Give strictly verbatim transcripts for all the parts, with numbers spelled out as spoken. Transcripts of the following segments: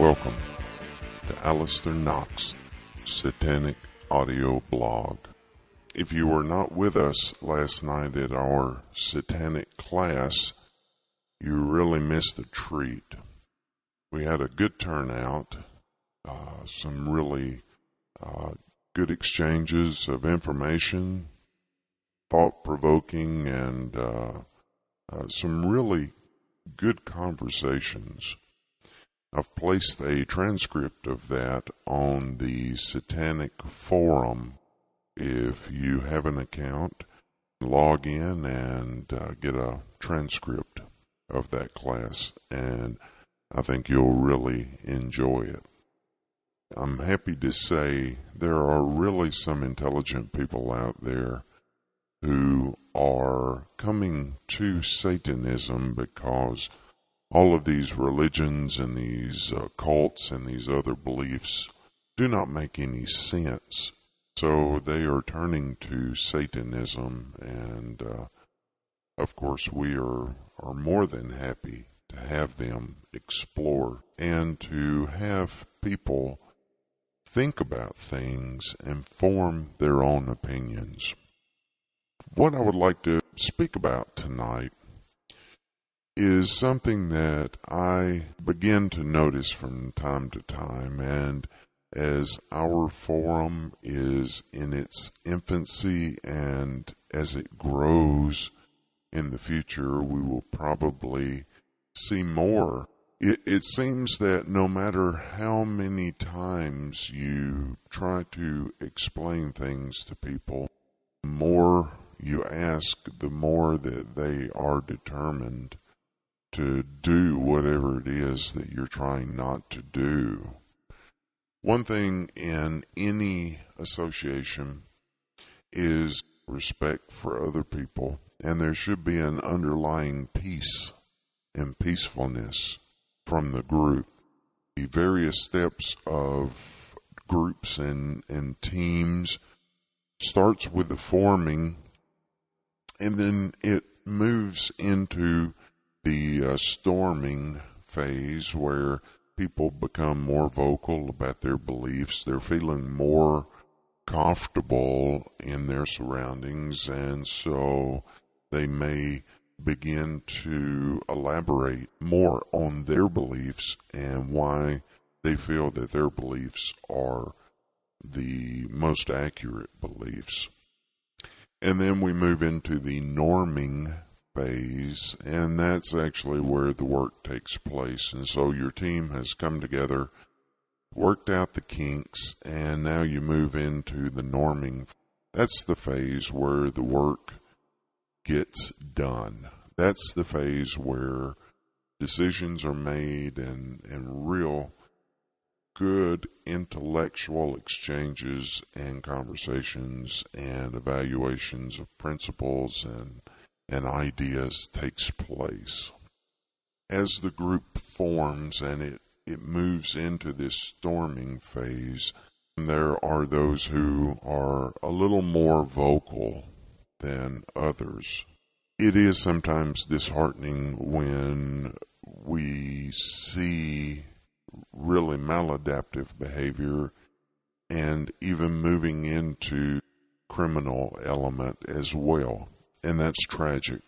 Welcome to Aleister Nacht's Satanic Audio Blog. If you were not with us last night at our satanic class, you really missed a treat. We had a good turnout, uh, some really uh, good exchanges of information, thought-provoking, and uh, uh, some really good conversations. I've placed a transcript of that on the Satanic Forum. If you have an account, log in and uh, get a transcript of that class, and I think you'll really enjoy it. I'm happy to say there are really some intelligent people out there who are coming to Satanism because all of these religions and these uh, cults and these other beliefs do not make any sense. So they are turning to Satanism, and uh, of course we are, are more than happy to have them explore and to have people think about things and form their own opinions. What I would like to speak about tonight is something that I begin to notice from time to time, and as our forum is in its infancy and as it grows in the future, we will probably see more. It, it seems that no matter how many times you try to explain things to people, the more you ask, the more that they are determined to do whatever it is that you're trying not to do. One thing in any association is respect for other people, and there should be an underlying peace and peacefulness from the group. The various steps of groups and, and teams starts with the forming, and then it moves into the uh, storming phase, where people become more vocal about their beliefs. They're feeling more comfortable in their surroundings, and so they may begin to elaborate more on their beliefs and why they feel that their beliefs are the most accurate beliefs. And then we move into the norming phase, and that's actually where the work takes place. And so your team has come together, worked out the kinks, and now you move into the norming. That's the phase where the work gets done. That's the phase where decisions are made and, and real good intellectual exchanges and conversations and evaluations of principles and and ideas takes place. As the group forms and it, it moves into this storming phase, there are those who are a little more vocal than others. It is sometimes disheartening when we see really maladaptive behavior and even moving into criminal element as well. And that's tragic.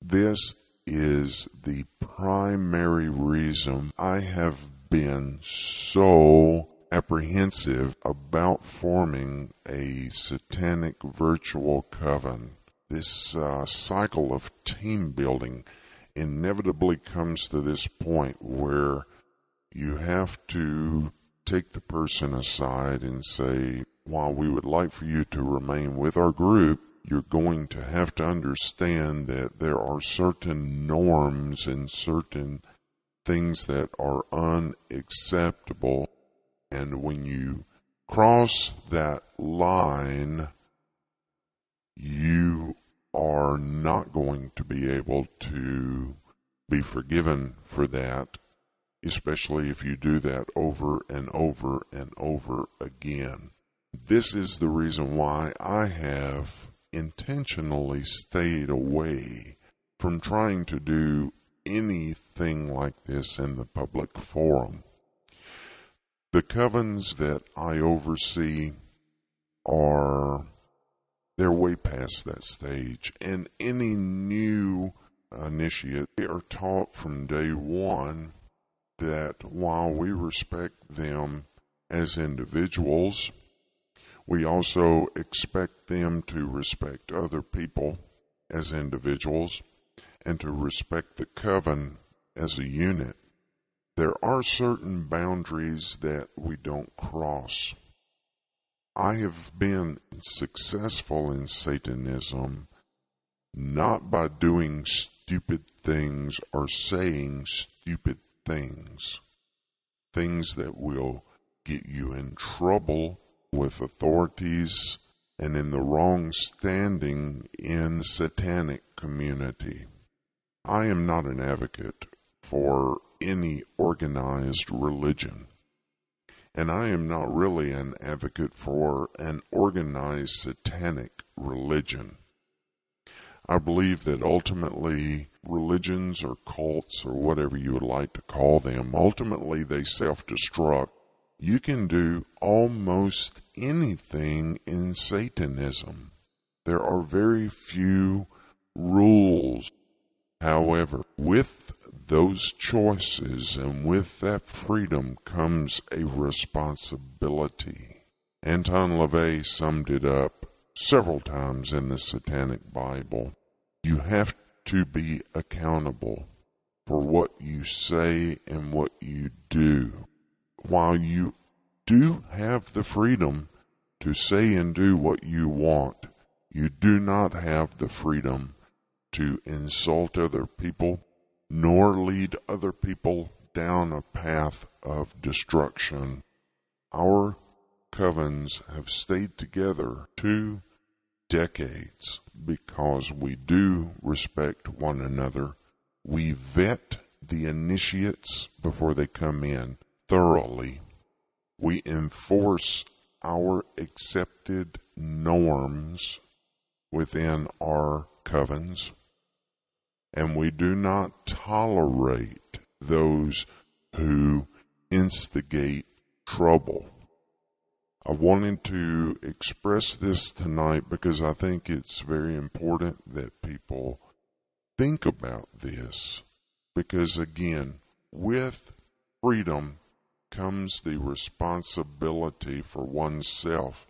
This is the primary reason I have been so apprehensive about forming a satanic virtual coven. This uh, cycle of team building inevitably comes to this point where you have to take the person aside and say, while we would like for you to remain with our group, you're going to have to understand that there are certain norms and certain things that are unacceptable. And when you cross that line, you are not going to be able to be forgiven for that, especially if you do that over and over and over again. This is the reason why I have intentionally stayed away from trying to do anything like this in the public forum. The covens that I oversee are, they're way past that stage, and any new initiate, they are taught from day one that while we respect them as individuals, we also expect them to respect other people as individuals and to respect the coven as a unit. There are certain boundaries that we don't cross. I have been successful in Satanism not by doing stupid things or saying stupid things, things that will get you in trouble with authorities and in the wrong standing in satanic community. I am not an advocate for any organized religion, and I am not really an advocate for an organized satanic religion. I believe that ultimately religions or cults or whatever you would like to call them, ultimately they self-destruct. You can do almost anything in Satanism. There are very few rules. However, with those choices and with that freedom comes a responsibility. Anton LaVey summed it up several times in the Satanic Bible. You have to be accountable for what you say and what you do. While you do have the freedom to say and do what you want, you do not have the freedom to insult other people, nor lead other people down a path of destruction. Our covens have stayed together two decades because we do respect one another. We vet the initiates before they come in thoroughly. We enforce our accepted norms within our covens, and we do not tolerate those who instigate trouble. I wanted to express this tonight because I think it's very important that people think about this. Because again, with freedom comes the responsibility for oneself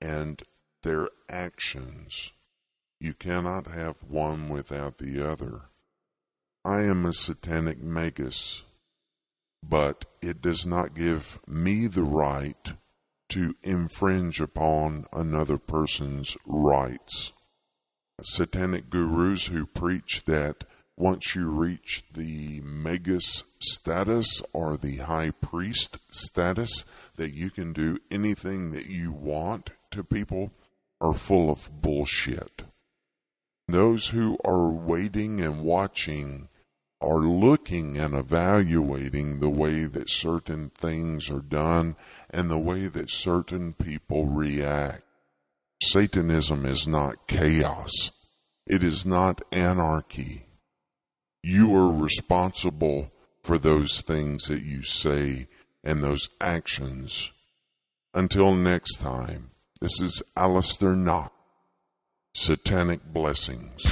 and their actions. You cannot have one without the other. I am a satanic magus, but it does not give me the right to infringe upon another person's rights. Satanic gurus who preach that once you reach the magus status or the high priest status, that you can do anything that you want to people are full of bullshit. Those who are waiting and watching are looking and evaluating the way that certain things are done and the way that certain people react. Satanism is not chaos. It is not anarchy. You are responsible for those things that you say and those actions. Until next time, this is Aleister Nacht. Satanic blessings.